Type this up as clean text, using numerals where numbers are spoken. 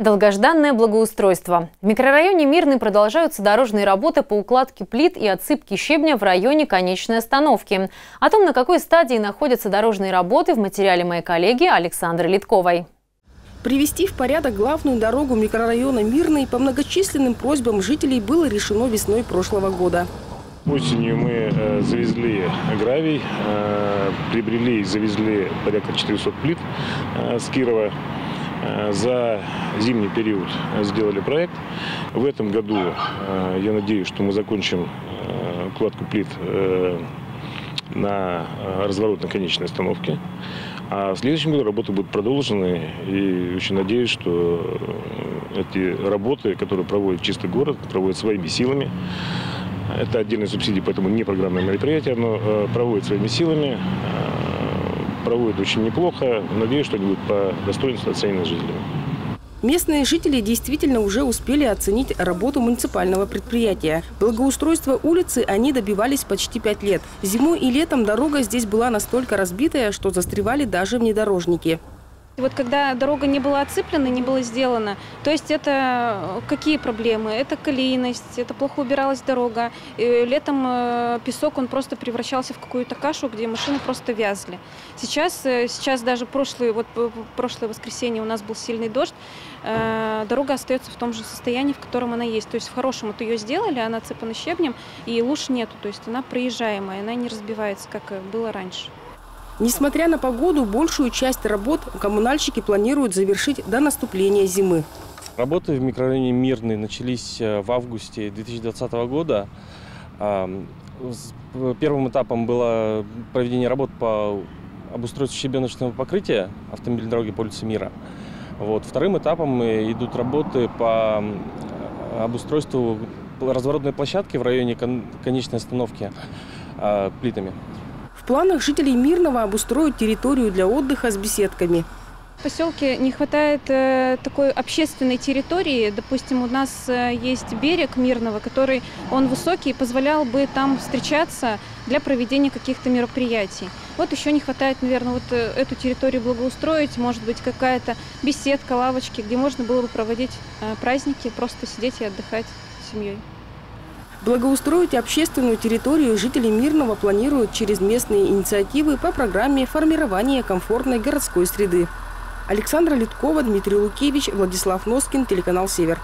Долгожданное благоустройство. В микрорайоне Мирный продолжаются дорожные работы по укладке плит и отсыпке щебня в районе конечной остановки. О том, на какой стадии находятся дорожные работы, в материале моей коллеги Александры Ледковой. Привести в порядок главную дорогу микрорайона Мирный по многочисленным просьбам жителей было решено весной прошлого года. Осенью мы завезли гравий, приобрели и завезли порядка 400 плит с Кирова. За зимний период сделали проект. В этом году я надеюсь, что мы закончим укладку плит на разворотной конечной остановке. А в следующем году работы будут продолжены. И очень надеюсь, что эти работы, которые проводит «Чистый город», проводят своими силами. Это отдельные субсидии, поэтому не программное мероприятие, но проводят своими силами. Проводят очень неплохо. Надеюсь, что они будут по достоинству оценены жителями. Местные жители действительно уже успели оценить работу муниципального предприятия. Благоустройство улицы они добивались почти 5 лет. Зимой и летом дорога здесь была настолько разбитая, что застревали даже внедорожники. Вот когда дорога не была отсыплена, не было сделано, то есть это какие проблемы? Это колейность, это плохо убиралась дорога. И летом песок, он просто превращался в какую-то кашу, где машины просто вязли. Сейчас даже прошлое воскресенье у нас был сильный дождь, дорога остается в том же состоянии, в котором она есть. То есть в хорошем вот ее сделали, она отсыпана щебнем, и луж нету, то есть она проезжаемая, она не разбивается, как было раньше. Несмотря на погоду, большую часть работ коммунальщики планируют завершить до наступления зимы. Работы в микрорайоне Мирный начались в августе 2020 года. Первым этапом было проведение работ по обустройству щебеночного покрытия автомобильной дороги по улице Мира. Вторым этапом идут работы по обустройству разворотной площадки в районе конечной остановки плитами. В планах жителей Мирного обустроить территорию для отдыха с беседками. В поселке не хватает такой общественной территории. Допустим, у нас есть берег Мирного, который он высокий, позволял бы там встречаться для проведения каких-то мероприятий. Вот еще не хватает, наверное, вот эту территорию благоустроить. Может быть, какая-то беседка, лавочки, где можно было бы проводить праздники, просто сидеть и отдыхать с семьей. Благоустроить общественную территорию жители Мирного планируют через местные инициативы по программе формирования комфортной городской среды. Александра Ледкова, Дмитрий Лукевич, Владислав Носкин, телеканал «Север».